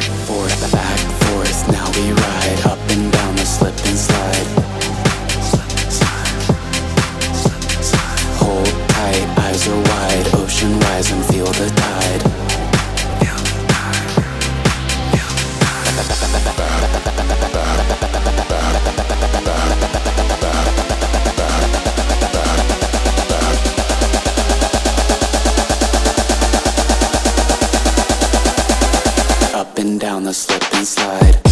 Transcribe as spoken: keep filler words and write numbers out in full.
back forth, back forth. Now we ride up and down the slip and slide. Hold tight, eyes are wide, ocean rise and feel the tide. Up and down the slip and slide.